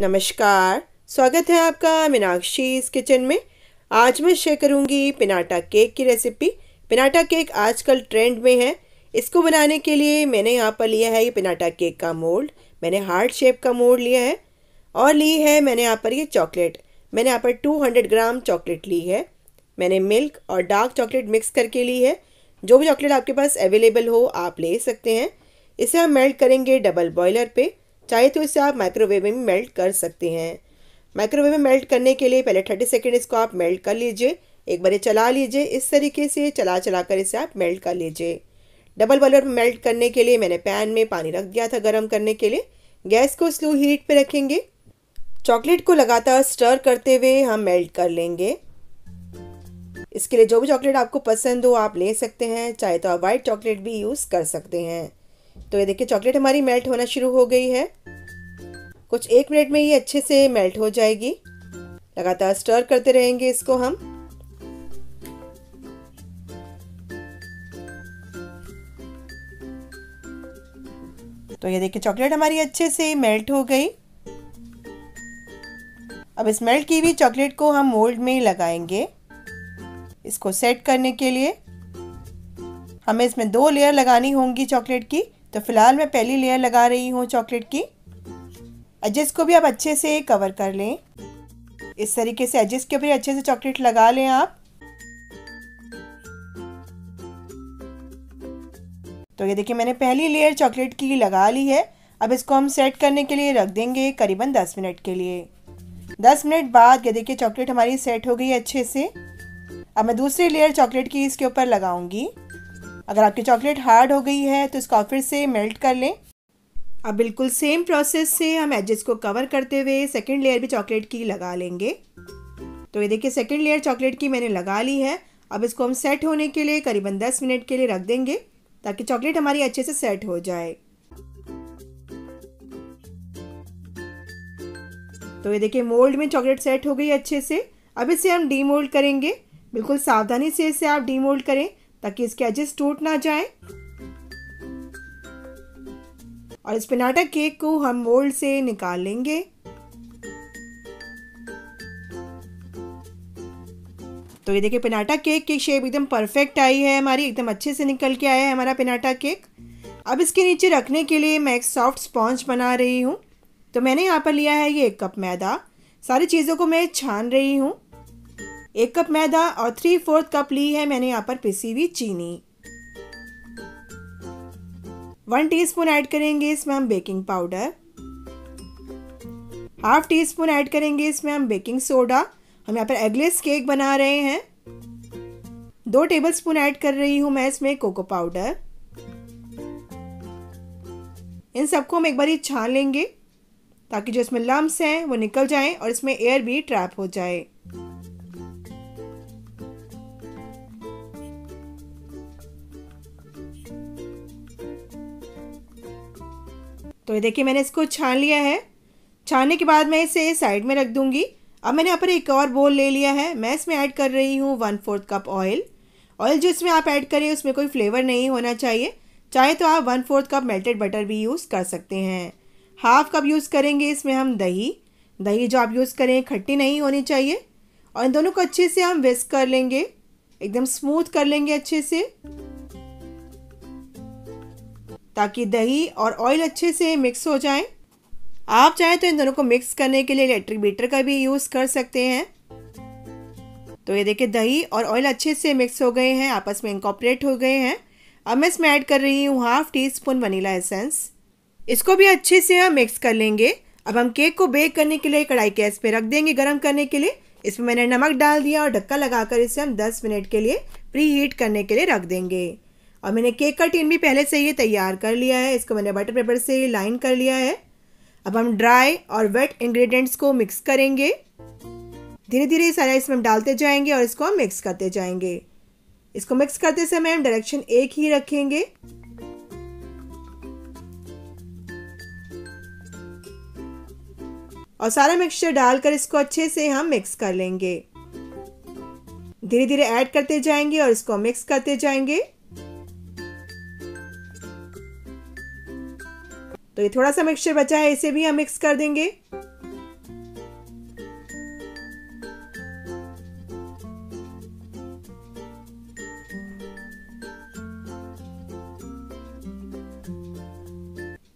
नमस्कार, स्वागत है आपका मीनाक्षीज़ किचन में। आज मैं शेयर करूंगी पिनाटा केक की रेसिपी। पिनाटा केक आजकल ट्रेंड में है। इसको बनाने के लिए मैंने यहाँ पर लिया है ये पिनाटा केक का मोल्ड। मैंने हार्ट शेप का मोल्ड लिया है और ली है मैंने यहाँ पर ये चॉकलेट। मैंने यहाँ पर 200 ग्राम चॉकलेट ली है। मैंने मिल्क और डार्क चॉकलेट मिक्स करके ली है। जो भी चॉकलेट आपके पास अवेलेबल हो आप ले सकते हैं। इसे हम मेल्ट करेंगे डबल बॉयलर पे। चाहे तो इसे आप माइक्रोवेव में भी मेल्ट कर सकते हैं। माइक्रोवेव में मेल्ट करने के लिए पहले 30 सेकेंड इसको आप मेल्ट कर लीजिए। एक बार चला लीजिए, इस तरीके से चला कर इसे आप मेल्ट कर लीजिए। डबल बॉयलर पर मेल्ट करने के लिए मैंने पैन में पानी रख दिया था गर्म करने के लिए। गैस को स्लो हीट पे रखेंगे। चॉकलेट को लगातार स्टर करते हुए हम मेल्ट कर लेंगे। इसके लिए जो भी चॉकलेट आपको पसंद हो आप ले सकते हैं। चाहे तो आप वाइट चॉकलेट भी यूज़ कर सकते हैं। तो ये देखिए चॉकलेट हमारी मेल्ट होना शुरू हो गई है। कुछ 1 मिनट में ये अच्छे से मेल्ट हो जाएगी। लगातार स्टर करते रहेंगे इसको हम। तो ये देखिए चॉकलेट हमारी अच्छे से मेल्ट हो गई। अब इस मेल्ट की हुई चॉकलेट को हम मोल्ड में लगाएंगे। इसको सेट करने के लिए हमें इसमें 2 लेयर लगानी होंगी चॉकलेट की। तो फिलहाल मैं पहली लेयर लगा रही हूँ चॉकलेट की। एजेस को भी आप अच्छे से कवर कर लें। इस तरीके से एजेस के ऊपर अच्छे से चॉकलेट लगा लें आप। तो ये देखिए मैंने पहली लेयर चॉकलेट की लगा ली है। अब इसको हम सेट करने के लिए रख देंगे करीबन 10 मिनट के लिए। 10 मिनट बाद ये देखिए चॉकलेट हमारी सेट हो गई है अच्छे से। अब मैं दूसरी लेयर चॉकलेट की इसके ऊपर लगाऊंगी। अगर आपकी चॉकलेट हार्ड हो गई है तो इसको फिर से मेल्ट कर लें। अब बिल्कुल सेम प्रोसेस से हम एजेस को कवर करते हुए सेकंड लेयर भी चॉकलेट की लगा लेंगे। तो ये देखिए सेकंड लेयर चॉकलेट की मैंने लगा ली है। अब इसको हम सेट होने के लिए करीबन 10 मिनट के लिए रख देंगे ताकि चॉकलेट हमारी अच्छे से सेट हो जाए। तो ये देखिए मोल्ड में चॉकलेट सेट हो गई अच्छे से। अब इसे हम डीमोल्ड करेंगे। बिल्कुल सावधानी से इसे आप डीमोल्ड करें ताकि इसके एजेस टूट ना जाए। और इस पिनाटा केक को हम मोल्ड से निकाल लेंगे। तो ये देखिए पिनाटा केक की शेप एकदम परफेक्ट आई है हमारी। एकदम अच्छे से निकल के आया है हमारा पिनाटा केक। अब इसके नीचे रखने के लिए मैं एक सॉफ्ट स्पॉन्ज बना रही हूँ। तो मैंने यहाँ पर लिया है ये 1 कप मैदा। सारी चीज़ों को मैं छान रही हूँ। 1 कप मैदा और 3/4 कप ली है मैंने यहाँ पर पिसी हुई चीनी। 1 टीस्पून ऐड करेंगे इसमें हम बेकिंग पाउडर। 1/2 टीस्पून ऐड करेंगे इसमें हम बेकिंग सोडा। हम यहाँ पर एगलेस केक बना रहे हैं। 2 टेबलस्पून ऐड कर रही हूँ मैं इसमें कोको पाउडर। इन सबको हम एक बार छान लेंगे ताकि जो इसमें लम्स हैं वो निकल जाएं और इसमें एयर भी ट्रैप हो जाए। तो ये देखिए मैंने इसको छान लिया है। छानने के बाद मैं इसे साइड में रख दूंगी। अब मैंने यहाँ पर एक और बोल ले लिया है। मैं इसमें ऐड कर रही हूँ 1/4 कप ऑयल। ऑयल जो इसमें आप ऐड करें उसमें कोई फ्लेवर नहीं होना चाहिए। चाहे तो आप 1/4 कप मेल्टेड बटर भी यूज़ कर सकते हैं। 1/2 कप यूज़ करेंगे इसमें हम दही। जो आप यूज़ करें खट्टी नहीं होनी चाहिए। और इन दोनों को अच्छे से हम विस्क कर लेंगे, एकदम स्मूथ कर लेंगे अच्छे से ताकि दही और ऑयल अच्छे से मिक्स हो जाए। आप चाहें तो इन दोनों को मिक्स करने के लिए इलेक्ट्रिक बीटर का भी यूज़ कर सकते हैं। तो ये देखिए दही और ऑयल अच्छे से मिक्स हो गए हैं, आपस में इंकॉपरेट हो गए हैं। अब मैं इसमें ऐड कर रही हूँ 1/2 टीस्पून वनीला एसेंस। इसको भी अच्छे से हम मिक्स कर लेंगे। अब हम केक को बेक करने के लिए कढ़ाई गैस पर रख देंगे गर्म करने के लिए। इसमें मैंने नमक डाल दिया और ढक्कन लगाकर इसे हम 10 मिनट के लिए प्री हीट करने के लिए रख देंगे। और मैंने केक का टिन भी पहले से ही तैयार कर लिया है। इसको मैंने बटर पेपर से लाइन कर लिया है। अब हम ड्राई और वेट इंग्रेडिएंट्स को मिक्स करेंगे। धीरे धीरे सारा इसमें हम डालते जाएंगे और इसको हम मिक्स करते जाएंगे। इसको मिक्स करते समय हम डायरेक्शन एक ही रखेंगे। और सारा मिक्सचर डालकर इसको अच्छे से हम मिक्स कर लेंगे। धीरे धीरे ऐड करते जाएंगे और इसको मिक्स करते जाएंगे। तो ये थोड़ा सा मिक्सचर बचा है, इसे भी हम मिक्स कर देंगे।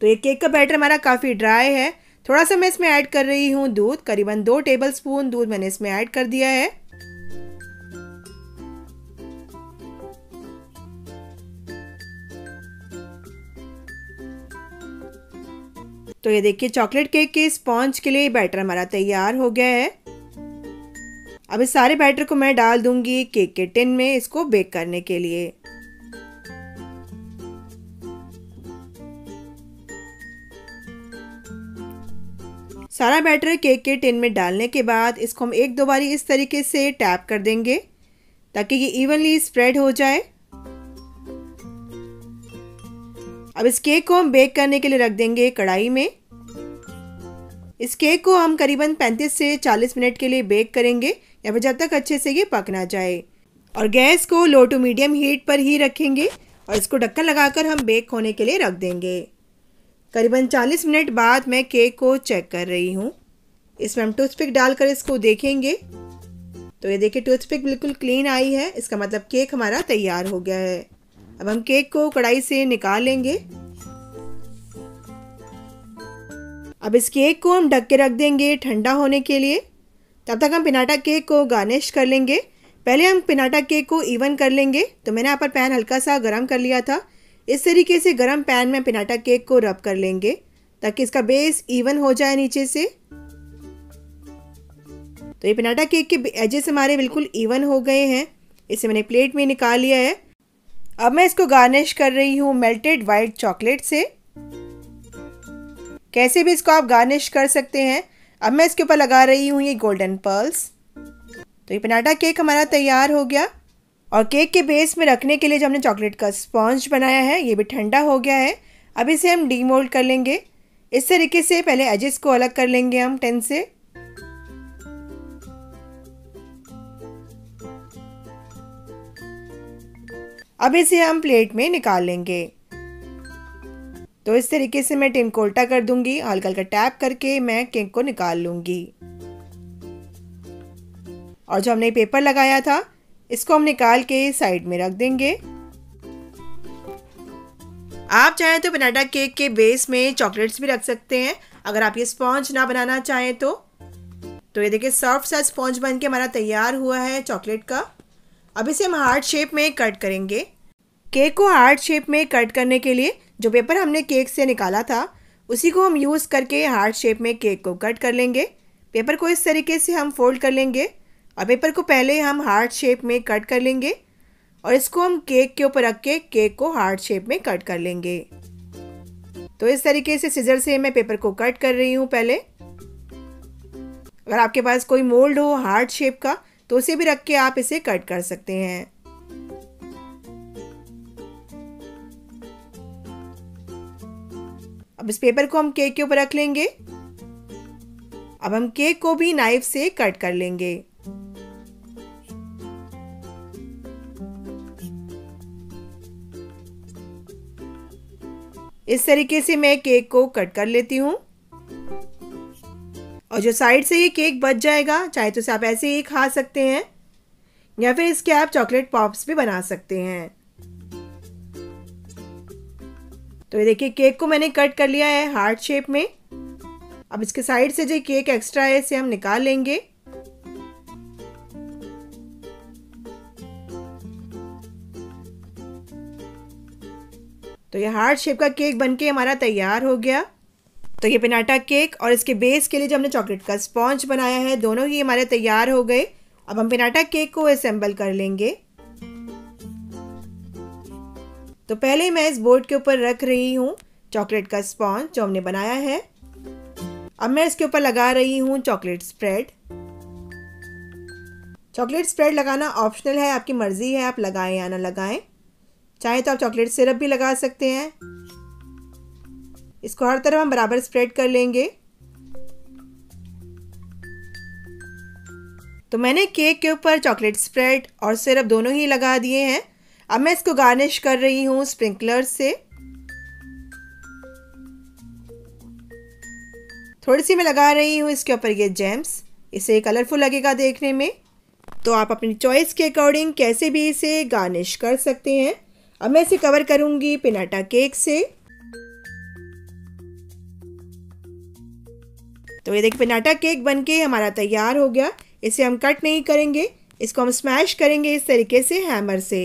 तो ये केक का बैटर हमारा काफ़ी ड्राई है। थोड़ा सा मैं इसमें ऐड कर रही हूँ दूध, करीबन 2 टेबलस्पून दूध मैंने इसमें ऐड कर दिया है। तो ये देखिए चॉकलेट केक के स्पॉन्ज के लिए बैटर हमारा तैयार हो गया है। अब इस सारे बैटर को मैं डाल दूंगी केक के टिन में इसको बेक करने के लिए। सारा बैटर केक के टिन में डालने के बाद इसको हम 1-2 बारी इस तरीके से टैप कर देंगे ताकि ये इवनली स्प्रेड हो जाए। अब इस केक को हम बेक करने के लिए रख देंगे कढ़ाई में। इस केक को हम करीबन 35 से 40 मिनट के लिए बेक करेंगे या फिर जब तक अच्छे से ये पक ना जाए। और गैस को लो टू मीडियम हीट पर ही रखेंगे और इसको ढक्कन लगाकर हम बेक होने के लिए रख देंगे। करीबन 40 मिनट बाद मैं केक को चेक कर रही हूँ। इसमें हम टूथपिक डालकर इसको देखेंगे। तो ये देखिए टूथपिक बिल्कुल क्लीन आई है, इसका मतलब केक हमारा तैयार हो गया है। अब हम केक को कढ़ाई से निकाल लेंगे। अब इस केक को हम ढक के रख देंगे ठंडा होने के लिए। तब तक हम पिनाटा केक को गार्निश कर लेंगे। पहले हम पिनाटा केक को इवन कर लेंगे। तो मैंने यहाँ पर पैन हल्का सा गर्म कर लिया था। इस तरीके से गर्म पैन में पिनाटा केक को रब कर लेंगे ताकि इसका बेस इवन हो जाए नीचे से। तो ये पिनाटा केक के एजेस हमारे बिल्कुल इवन हो गए हैं। इसे मैंने प्लेट में निकाल लिया है। अब मैं इसको गार्निश कर रही हूँ मेल्टेड वाइट चॉकलेट से। कैसे भी इसको आप गार्निश कर सकते हैं। अब मैं इसके ऊपर लगा रही हूँ ये गोल्डन पर्ल्स। तो ये पिनाटा केक हमारा तैयार हो गया। और केक के बेस में रखने के लिए जो हमने चॉकलेट का स्पॉन्ज बनाया है ये भी ठंडा हो गया है। अब इसे हम डीमोल्ड कर लेंगे। इस तरीके से पहले एजेस को अलग कर लेंगे हम टिन से। अब इसे हम प्लेट में निकाल लेंगे। तो इस तरीके से मैं टिन को उल्टा कर दूंगी। हल्का हल्का टैप करके मैं केक को निकाल लूंगी। और जो हमने पेपर लगाया था इसको हम निकाल के साइड में रख देंगे। आप चाहें तो पिनाटा केक के बेस में चॉकलेट्स भी रख सकते हैं अगर आप ये स्पॉन्ज ना बनाना चाहें तो। तो ये देखिए सॉफ्ट सा स्पॉन्ज बनके हमारा तैयार हुआ है चॉकलेट का। अब इसे हम हार्ट शेप में कट करेंगे। केक को हार्ट शेप में कट करने के लिए जो पेपर हमने केक से निकाला था उसी को हम यूज़ करके हार्ट शेप में केक को कट कर लेंगे। पेपर को इस तरीके से हम फोल्ड कर लेंगे और पेपर को पहले हम हार्ट शेप में कट कर लेंगे और इसको हम केक के ऊपर रख के केक को हार्ट शेप में कट कर लेंगे। तो इस तरीके से सीजर से मैं पेपर को कट कर रही हूँ पहले। अगर आपके पास कोई मोल्ड हो हार्ट शेप का तो उसे भी रख के आप इसे कट कर सकते हैं। अब इस पेपर को हम केक के ऊपर रख लेंगे। अब हम केक को भी नाइफ से कट कर लेंगे। इस तरीके से मैं केक को कट कर लेती हूँ। और जो साइड से ये केक बच जाएगा चाहे तो इसे आप ऐसे ही खा सकते हैं या फिर इसके आप चॉकलेट पॉप्स भी बना सकते हैं। तो ये देखिए केक को मैंने कट कर लिया है हार्ट शेप में। अब इसके साइड से जो केक एक्स्ट्रा है इसे हम निकाल लेंगे। तो ये हार्ट शेप का केक बनके हमारा तैयार हो गया। तो ये पिनाटा केक और इसके बेस के लिए जो हमने चॉकलेट का स्पॉन्ज बनाया है दोनों ही हमारे तैयार हो गए। अब हम पिनाटा केक को असेंबल कर लेंगे। तो पहले मैं इस बोर्ड के ऊपर रख रही हूँ चॉकलेट का स्पॉन्ज जो हमने बनाया है। अब मैं इसके ऊपर लगा रही हूँ चॉकलेट स्प्रेड। चॉकलेट स्प्रेड लगाना ऑप्शनल है, आपकी मर्जी है आप लगाएं या ना लगाएं। चाहे तो आप चॉकलेट सिरप भी लगा सकते हैं। इसको हर तरफ हम बराबर स्प्रेड कर लेंगे। तो मैंने केक के ऊपर चॉकलेट स्प्रेड और सिरप दोनों ही लगा दिए हैं। अब मैं इसको गार्निश कर रही हूँ स्प्रिंकलर्स से। थोड़ी सी मैं लगा रही हूँ इसके ऊपर ये जेम्स, इसे कलरफुल लगेगा देखने में। तो आप अपनी चॉइस के अकॉर्डिंग कैसे भी इसे गार्निश कर सकते हैं। अब मैं इसे कवर करूँगी पिनाटा केक से। तो ये देखिए पिनाटा केक बनके हमारा तैयार हो गया। इसे हम कट नहीं करेंगे, इसको हम स्मैश करेंगे इस तरीके से हैमर से।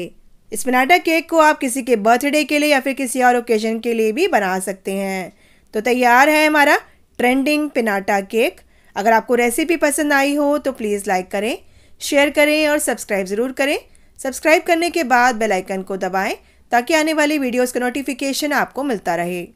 इस पिनाटा केक को आप किसी के बर्थडे के लिए या फिर किसी और ओकेजन के लिए भी बना सकते हैं। तो तैयार है हमारा ट्रेंडिंग पिनाटा केक। अगर आपको रेसिपी पसंद आई हो तो प्लीज़ लाइक करें, शेयर करें और सब्सक्राइब ज़रूर करें। सब्सक्राइब करने के बाद बेल आइकन को दबाएं ताकि आने वाली वीडियोस का नोटिफिकेशन आपको मिलता रहे।